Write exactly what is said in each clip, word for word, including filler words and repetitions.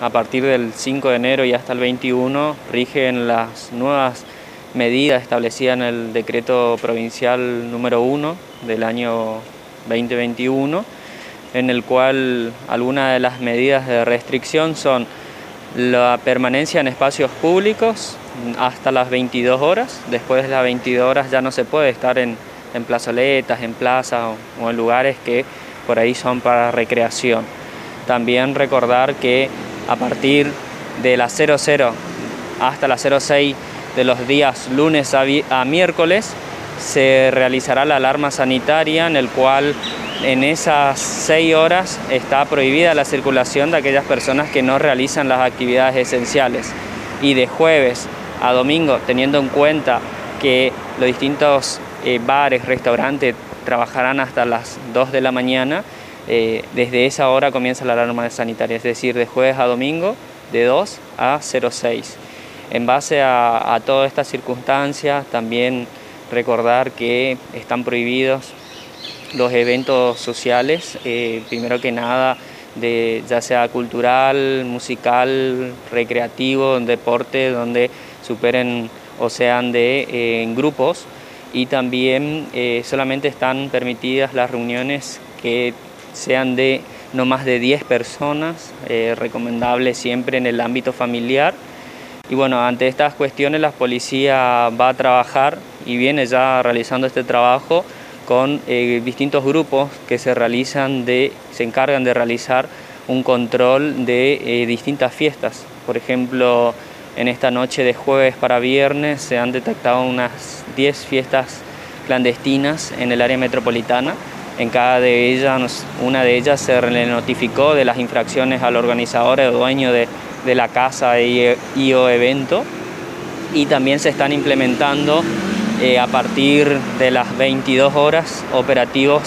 a partir del cinco de enero y hasta el veintiuno, rigen las nuevas medidas establecidas en el decreto provincial número uno del año veinte veintiuno, en el cual algunas de las medidas de restricción son la permanencia en espacios públicos hasta las veintidós horas, después de las veintidós horas ya no se puede estar en, en plazoletas, en plazas o, o en lugares que por ahí son para recreación. También recordar que a partir de las cero cero hasta las cero seis de los días lunes a, a miércoles se realizará la alarma sanitaria, en el cual en esas seis horas está prohibida la circulación de aquellas personas que no realizan las actividades esenciales. Y de jueves a domingo, teniendo en cuenta que los distintos eh, bares, restaurantes trabajarán hasta las dos de la mañana, eh, desde esa hora comienza la alarma sanitaria, es decir, de jueves a domingo de dos a cero seis. En base a, a todas estas circunstancias, también recordar que están prohibidos los eventos sociales, eh, primero que nada, de, ya sea cultural, musical, recreativo, deporte, donde superen o sean de eh, en grupos, y también eh, solamente están permitidas las reuniones que sean de no más de diez personas, eh, recomendable siempre en el ámbito familiar. Y bueno, ante estas cuestiones la policía va a trabajar y viene ya realizando este trabajo con eh, distintos grupos que se realizan de, se encargan de realizar un control de eh, distintas fiestas. Por ejemplo, en esta noche de jueves para viernes se han detectado unas diez fiestas clandestinas en el área metropolitana. En cada de ellas, una de ellas se le notificó de las infracciones al organizador o dueño de, de la casa y, y o evento. Y también se están implementando Eh, a partir de las veintidós horas operativos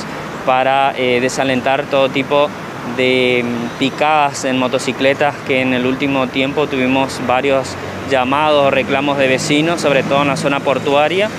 para eh, desalentar todo tipo de picadas en motocicletas, que en el último tiempo tuvimos varios llamados, reclamos de vecinos, sobre todo en la zona portuaria.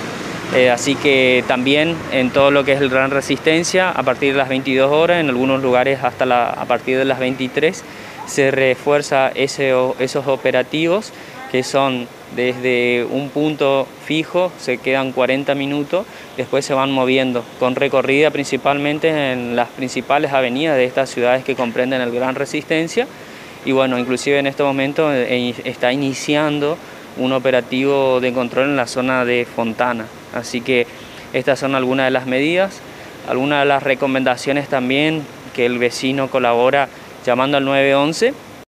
Eh, así que también en todo lo que es el Gran Resistencia, a partir de las veintidós horas, en algunos lugares hasta la, a partir de las veintitrés, se refuerza ese, esos operativos, que son desde un punto fijo, se quedan cuarenta minutos, después se van moviendo, con recorrida principalmente en las principales avenidas de estas ciudades que comprenden el Gran Resistencia. Y bueno, inclusive en este momento está iniciando un operativo de control en la zona de Fontana. Así que estas son algunas de las medidas, algunas de las recomendaciones también, que el vecino colabora llamando al nueve once.